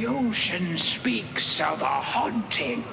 The ocean speaks of a haunting.